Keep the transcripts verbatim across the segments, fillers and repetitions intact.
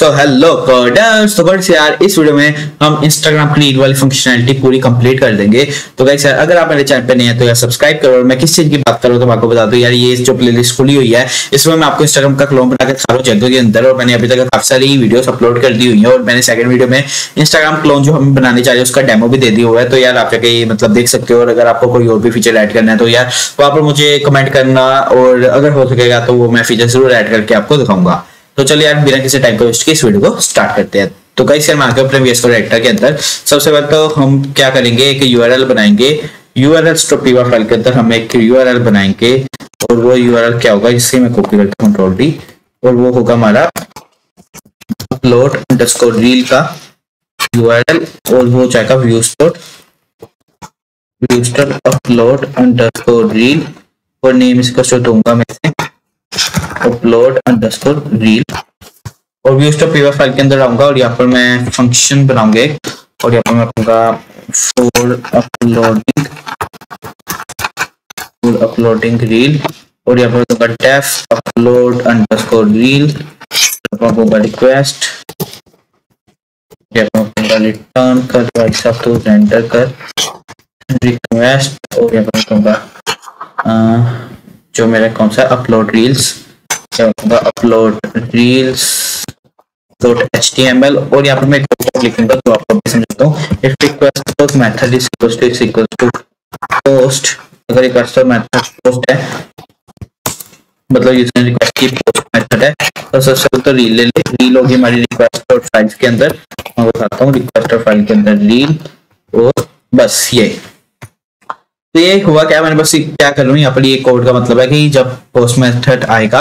सो hello coders, तो guys यार इस वीडियो में हम इंस्टाग्राम की नीड वाली फंक्शनैलिटी पूरी कंप्लीट कर देंगे। तो गाइस यार अगर आप मेरे चैनल पे नए हैं तो यार सब्सक्राइब करो। और मैं किस चीज की बात करूं तो आपको बता दूं यार, ये जो प्लेलिस्ट खुली हुई है इसमें मैं आपको इंस्टाग्राम का क्लोन बनाकर दिखा रहा हूं चैनल के अंदर। और मैंने अभी तक काफी सारी वीडियोस अपलोड कर दी हुई है और मैंने सेकंड वीडियो में इंस्टाग्राम क्लोन जो हम बनाने जा रहे हैं उसका डेमो भी दे दिया हुआ है। तो यार आप जाके मतलब देख सकते हो। और अगर आपको कोई और भी फीचर ऐड करना है तो यार वहां पर मुझे कमेंट करना, और अगर हो सकेगा तो वो मैं फीचर जरूर ऐड करके आपको दिखाऊंगा। तो चलिए यार बिना किसी टाइम वेस्ट के इस वीडियो को स्टार्ट करते हैं। तो गाइस यार मार्कअप प्रीवियस डायरेक्टर के अंदर सबसे पहले तो हम क्या करेंगे, एक यूआरएल बनाएंगे। यूआरएल स्टोपीवा फाइल के अंदर हम एक यूआरएल बनाएंगे और वो यूआरएल क्या होगा, जिससे मैं कॉपी करता हूं कंट्रोल डी, और वो होगा हमारा अपलोड अंडरस्कोर रील का यूआरएल। और वो जाएगा views dot views dot upload underscore reel, और नेम इसका शो दूंगा मैं अपलोड अंडरस्कोर रील। और व्यूज टॉप पीवा फाइल के अंदर आऊंगा और यहाँ पर मैं फंक्शन बनाऊंगा। और यहाँ पर मैं अपना for uploading for uploading reel, और यहाँ पर दूंगा डेफ अपलोड अंडरस्कोर रील। दूंगा रिक्वेस्ट, रिटर्न कर भाई साहब, तो रेंडर कर रिक्वेस्ट। और यहाँ पर दूंगा जो मेरा कौन सा upload reels, upload reels dot H T M L. और यहाँ पर मैं लिखूंगा तो आपको भी समझाता हूँ। If request method is equals to is equals to post, अगर रिक्वेस्ट मेथड पोस्ट है मतलब यूजर रिक्वेस्ट की पोस्ट मेथड है, तो सबसे पहले तो रील ले ले। रील होगी हमारी रिक्वेस्ट और फाइल के अंदर, मैं बताता हूँ रिक्वेस्ट और फाइल के अंदर रील। और बस ये तो ये हुआ क्या, मैंने बस क्या कर लूँ यहाँ पर, ये कोड का मतलब है कि जब पोस्ट मेथड आएगा,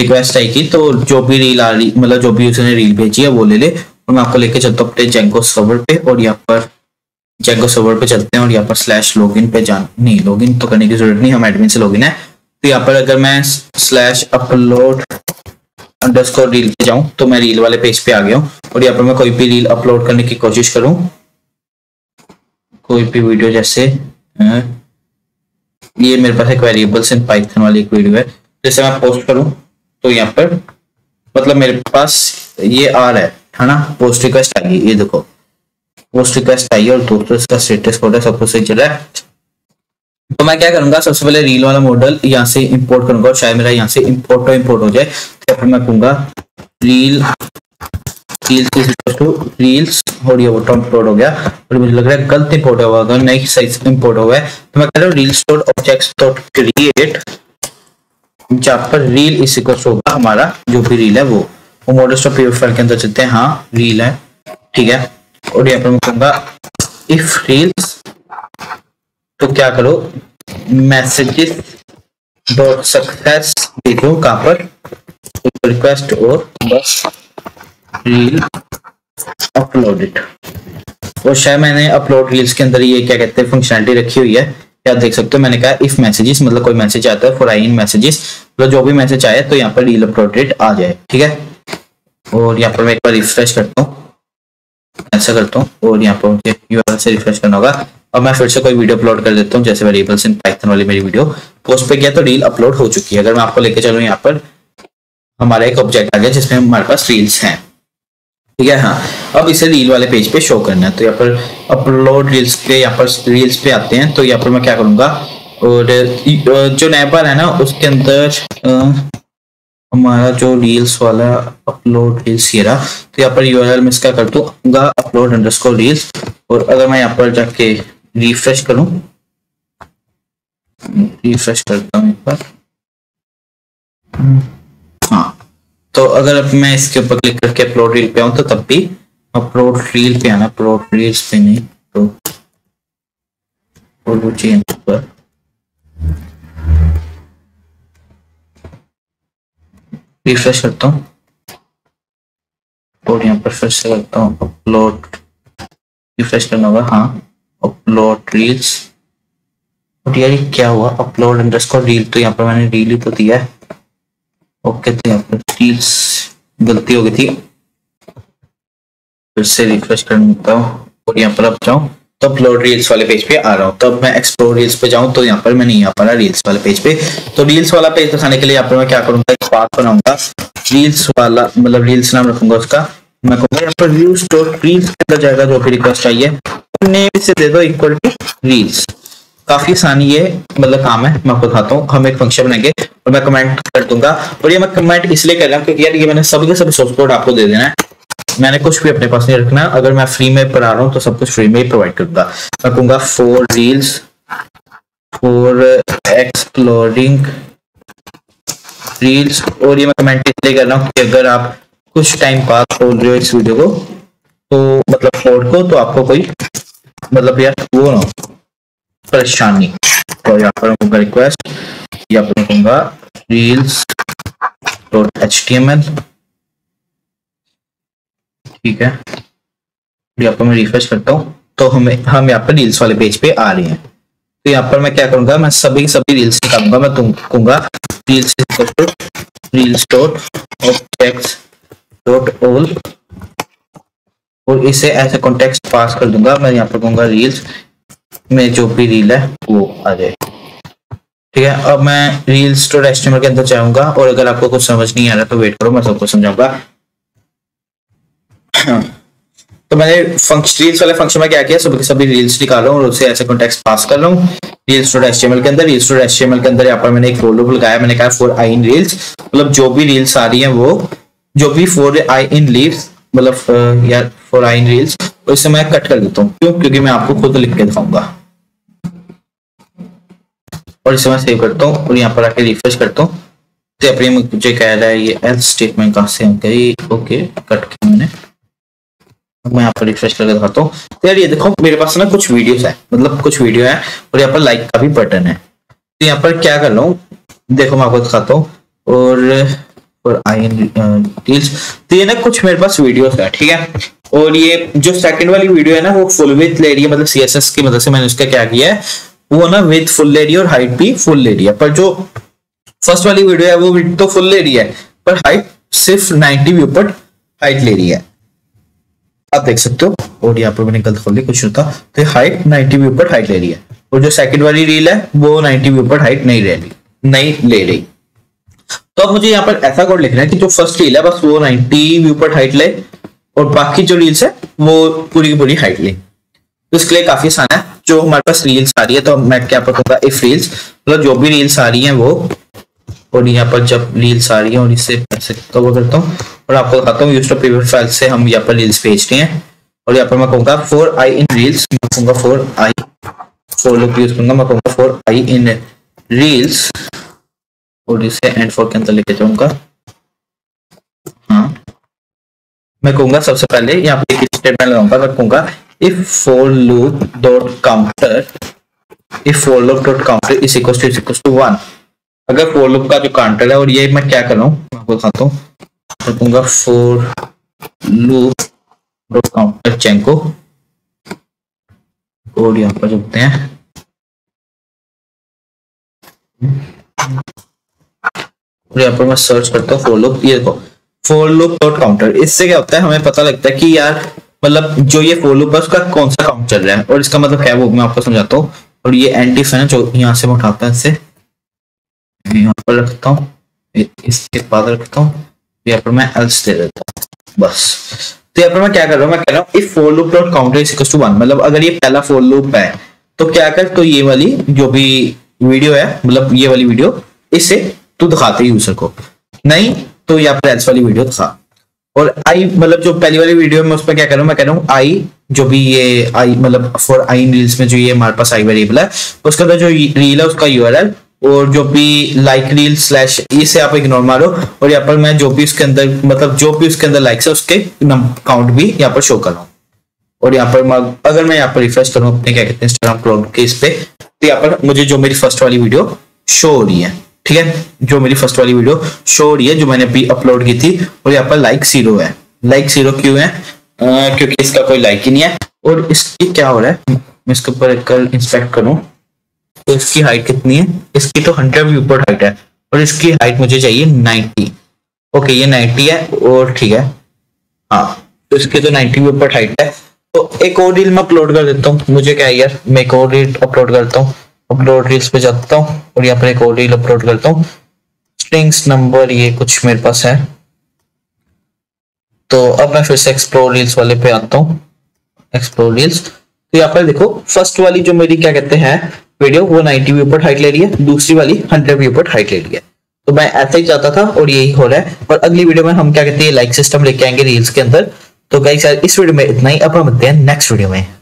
रिक्वेस्ट आएगी, तो जो भी रील आ रही मतलब जो भी उसने रील भेजी है वो ले ले। और मैं आपको लेके चलता हूँ अपने जेंगो सर्वर पे, और यहाँ पर जेंगो सर्वर पे चलते हैं। और यहाँ पर स्लैश लॉगिन पे जान नहीं, लॉगिन तो करने की जरूरत नहीं, हम एडमिन से लॉगिन है। तो यहाँ पर अगर मैं स्लैश अपलोड अंडरस्कोर रील पे जाऊँ तो मैं रील वाले पेज पे आ गया हूँ। और यहाँ पर मैं कोई भी रील अपलोड करने की कोशिश करूँ, कोई भी वीडियो, जैसे ये मेरे पास एक वेरिएबल्स इन पाइथन वाली एक वीडियो है, जैसे मैं पोस्ट करूं तो यहाँ पर मतलब मेरे पास ये आ रहा है है ना, पोस्ट रिक्वेस्ट आई, ये देखो पोस्ट रिक्वेस्ट आई है। और दोस्तों इसका स्टेटस कोड है, सब कुछ सही चल रहा है। तो मैं क्या करूंगा, सबसे पहले रील वाला मॉडल यहाँ से इंपोर्ट करूंगा, और शायद मेरा यहाँ से इम्पोर्ट टू इम्पोर्ट हो जाए। तो फिर मैं कहूंगा रील रील्स, और ये ऑटो इंपोर्ट हो गया। और मुझे लग रहा है गलत इंपोर्ट हुआ होगा, नहीं साइज इंपोर्ट हुआ है। तो मैं कह रहा हूँ reels dot objects dot create, जहाँ पर रील इसी को होगा हमारा जो भी रील है वो। और मॉडल्स डॉट पीडीएफ फाइल के अंदर चलते हैं, हाँ रील है, ठीक है। और यहाँ पर मैं कहूँगा इफ रील्स, तो क्या करो मैसेजेस डॉट सक्सेस देखो कहाँ पर रिक्वेस्ट, और बस रील अपलोडेड। और शायद मैंने अपलोड रील्स के अंदर ये क्या कहते हैं फंक्शनलिटी रखी हुई है, क्या देख सकते हो। मैंने कहा इफ मैसेजेस मतलब कोई मैसेज आता है, फॉर आई इन मैसेजेस मतलब जो भी मैसेज आए तो यहाँ पर रील अपलोडेड आ जाए, ठीक है। और यहाँ पर मैं एक बार रिफ्रेश करता हूँ, ऐसा करता हूँ, और यहाँ पर मुझे यूआरएल से रिफ्रेश करना होगा। और मैं फिर से कोई वीडियो अपलोड कर देता हूँ, जैसे वेरिएबल्स इन पाइथन वाली मेरी वीडियो पोस्ट पे किया तो रील अपलोड हो चुकी है। अगर मैं आपको लेके चलूँ, यहाँ पर हमारा एक ऑब्जेक्ट आ गया जिसमें हमारे पास रील्स हैं, ठीक है। हाँ अब इसे रील वाले पेज पे शो करना है, तो यहाँ पर अपलोड रील्स पे, यहाँ पर रील्स पे आते हैं। तो यहाँ पर मैं क्या करूँगा, और जो नैपर है ना उसके अंदर हमारा जो रील्स वाला अपलोड रील्स ये रहा, तो यहाँ पर यूआरएल में इसका कर दूंगा अपलोड अंडरस्कोर रील्स। और अगर मैं यहाँ पर जाके रिफ्रेश करूँ, रिफ्रेश करता हूँ एक बार, तो अगर अब मैं इसके ऊपर क्लिक करके अपलोड रील पे आऊं तो तब भी अपलोड रील पे आना, अपलोड रील्स पे नहीं। तो और वो चेंज पर रिफ्रेश करता हूँ, और यहाँ पर फिर से करता हूँ अपलोड, रिफ्रेश करना होगा, हाँ अपलोड रील्स। और यार ये क्या हुआ, अपलोड अंडरस्कोर रील, तो यहाँ पर मैंने रील ही तो दिया है, ओके। तो यहाँ पर रील्स गलती हो गई थी, फिर से रिफ्रेश करता हूँ, और यहाँ पर अब जाऊँ तो अपलोड रील्स वाले पेज पे आ रहा हूँ। तब मैं एक्सप्लोर रील्स पे जाऊँ तो यहाँ पर मैं नहीं आ पा रहा रील्स वाले पेज पे। तो रील्स वाला पेज दिखाने के लिए यहाँ पर मैं क्या करूँगा, एक पाथ बनाऊंगा रील्स वाला, मतलब रील्स नाम रखूंगा उसका, मैं कहूंगा यहाँ पर व्यूज डॉट रील्स के अंदर जाएगा जो भी रिक्वेस्ट आई है, नेम से दे दो इक्वल टू रील्स। काफी आसानी ये मतलब काम है। मैं आपको दिखाता हूँ, हम एक फंक्शन बनाएंगे और मैं कमेंट कर दूंगा, और ये मैं कमेंट इसलिए कर रहा हूँ क्योंकि यार ये मैंने सभी के सभी सोर्स कोड आपको दे देना है, मैंने कुछ भी अपने पास नहीं रखना। अगर मैं फ्री में पढ़ा रहा हूँ तो सब कुछ फ्री में ही प्रोवाइड करूंगा। मैं कहूंगा for reels for exploring reels, और ये मैं कमेंट इसलिए कर रहा हूँ कि अगर आप कुछ टाइम पास हो रहे हो इस वीडियो को तो मतलब कोड को, तो आपको कोई मतलब यार वो ना परेशानी। तो यहाँ पर उनका रिक्वेस्ट, यहाँ पर कहूँगा reels dot H T M L, ठीक है। यहाँ पर मैं रिफ्रेश करता हूँ तो हमें हम यहाँ पर रील्स वाले पेज पे आ रहे हैं। तो यहाँ पर मैं क्या करूंगा, मैं सभी सभी रील्स निकालूंगा। मैं तुम कहूंगा reels reels dot objects dot all, और इसे ऐसे कॉन्टेक्स्ट पास कर दूंगा। मैं यहाँ पर कहूंगा रील्स में जो भी रील है वो आ जाए, ठीक है। अब मैं रील्स डॉट एचटीएमएल के अंदर जाऊंगा, और अगर आपको कुछ समझ नहीं आ रहा तो वेट करो, मैं सबको समझाऊंगा। तो मैंने फंक्शन रील्स वाले फंक्शन में क्या किया, सभी सभी रील्स निकाल रहा हूँ और उसे ऐसे कॉन्टेक्स्ट पास कर रहा हूँ रील्स डॉट एचटीएमएल के अंदर। रील्स डॉट एचटीएमएल के अंदर यहाँ पर मैंने एक फोर लूप लगाया, मैंने कहा फोर आई इन रील्स, मतलब जो भी रील्स आ रही है वो जो भी फोर आई इन रील्स मतलब यार फोर आई इन रील्स, और इसे मैं कट कर देता हूँ। क्यों? क्योंकि मैं आपको खुद लिख के दिखाऊंगा। और इसे मैं सेव करता हूँ और यहाँ पर आके रिफ्रेश करता हूँ। तो अपने मुझे कह रहा है ये एल्स स्टेटमेंट कहाँ से हम गई, ओके कट किया मैंने। मैं यहाँ पर रिफ्रेश करके दिखाता हूँ। तो यार ये देखो मेरे पास ना कुछ वीडियोस है, मतलब कुछ वीडियो है, और यहाँ पर लाइक का भी बटन है। तो यहाँ पर क्या कर रहा हूँ देखो, मैं आपको दिखाता हूँ। और और आई रील्स, तो ये ना कुछ मेरे पास वीडियोस है, ठीक है। और ये जो सेकंड वाली वीडियो है ना वो फुल विथ ले रही है, मतलब सीएसएस की मदद से मैंने उसका क्या किया है, वो ना विथ फुल ले रही है और हाइट भी फुल ले रही है। पर जो फर्स्ट वाली वीडियो है वो विथ तो फुल ले रही है पर हाइट सिर्फ नाइनटी व्यू पर हाइट ले रही है, आप देख सकते हो। और यहाँ पर मैंने गलत खोल ली, कुछ होता तो हाइट नाइनटी व्यू पर हाइट ले रही है, और जो सेकंड वाली रील है वो नाइनटी व्यू पर हाइट नहीं ले रही नहीं ले रही तो अब मुझे यहाँ पर ऐसा कोड लिखना है कि जो फर्स्ट रील है बस वो नाइनटी व्यू पर हाइट ले, और बाकी जो रील्स है वो पूरी की पूरी हाइट ले। तो इसके लिए काफी आसान है। जो हमारे पास रील्स आ रही है तो मैं क्या कहूंगा इफ रील्स, मतलब जो भी रील्स आ रही है वो, और यहाँ पर जब रील्स आ रही है और इससे ऐसे कवर करता हूँ और आपको दिखाता हूँ। यूज़ टू प्रीवियस फाइल से हम यहाँ पर रील्स भेज रहे हैं, और यहाँ पर मैं कहूँगा फोर आई इन रील्स, मैं कहूँगा for I for loop use करूंगा, मैं कहूँगा फोर आई इन रील्स, और इसे एंड फोर के अंदर लेके जाऊंगा। हाँ मैं कहूंगा सबसे पहले यहाँ पे एक स्टेटमेंट लगाऊंगा, मैं कहूंगा if for loop dot counter if for loop dot counter is equal to is equal to one. अगर फोर लूप का जो काउंटर है, और ये मैं क्या कर रहा हूँ आपको दिखाता हूँ, मैं कहूंगा फोर लूप डॉट काउंटर चेंको, और यहाँ पर जुड़ते हैं और यहाँ पर मैं सर्च करता हूँ फोर लूप। ये देखो फोर लूप डॉट काउंटर, इससे क्या होता है हमें पता लगता है कि यार मतलब जो ये फोर लूप है उसका कौन सा काउंट चल रहा है, और इसका मतलब क्या है वो मैं आपको समझाता हूँ। और ये एंड इफ है ना, जो यहाँ से मैं उठाता है, इससे यहाँ पर रखता हूँ, इसके बाद रखता हूँ, यहाँ पर मैं एल्स दे देता हूँ बस। तो यहाँ पर मैं क्या कर रहा हूँ, मैं कह रहा हूँ if for loop dot counter is equal to one, मतलब अगर ये पहला फोर लूप है तो क्या कर, तो ये वाली जो भी वीडियो है मतलब ये वाली वीडियो इसे तो दिखाते यूजर को, नहीं तो यहाँ पर एल्स वाली वीडियो दिखा। और आई मतलब जो पहली वाली वीडियो में उस पर क्या कर रहा हूँ, मैं कह रहा हूँ आई जो भी ये आई मतलब फॉर आई इन रील्स में जो ये हमारे पास आई वेरिएबल है उसका जो रील है उसका यूआरएल, और जो भी लाइक रील स्लैश इसे आप इग्नोर मारो, और यहाँ पर मैं जो भी उसके अंदर मतलब जो भी उसके अंदर लाइक्स है उसके काउंट भी यहाँ पर शो कर रहा हूँ। और यहाँ पर अगर मैं यहाँ पर रिफ्रेश करूँ अपने क्या कहते हैं इंस्टाग्राम क्लोड के इस पे, तो यहाँ पर मुझे जो मेरी फर्स्ट वाली वीडियो शो हो रही है, ठीक है, जो मेरी फर्स्ट वाली वीडियो शो हो रही है जो मैंने अभी अपलोड की थी, और यहाँ पर लाइक जीरो है। लाइक जीरो क्यों है, आ, क्योंकि इसका कोई लाइक ही नहीं है। और इसकी क्या हो रहा है, मैं इसके ऊपर कल इंस्पेक्ट करूं तो इसकी हाइट कितनी है, इसकी तो हंड्रेड व्यू पर हाइट है, और इसकी हाइट मुझे चाहिए नाइनटी, ओके ये नाइनटी है और ठीक है हाँ, तो इसकी तो नाइनटी व्यू पर हाइट है। तो एक और रील मैं अपलोड कर देता हूँ, मुझे क्या है यार मैं एक और रील अपलोड करता हूँ, अपलोड रील्स पे जाता हूँ और यहाँ पर एक और रील अपलोड करता हूँ। स्ट्रिंग्स नंबर ये कुछ मेरे पास है, तो अब मैं फिर से एक्सप्लोर रील्स वाले पे आता हूँ, एक्सप्लोर रील्स। तो यहाँ पर देखो फर्स्ट वाली जो मेरी क्या कहते हैं वीडियो वो नाइन्टी व्यू पर हाइट ले रही है, दूसरी वाली हंड्रेड व्यू पर हाइट ले रही है। तो मैं ऐसा ही चाहता था और यही हो रहा है। और अगली वीडियो में हम क्या कहते हैं लाइक सिस्टम लेके आएंगे रील्स के अंदर। तो गाइस यार इस वीडियो में इतना ही, अब हम मिलते हैं नेक्स्ट वीडियो में।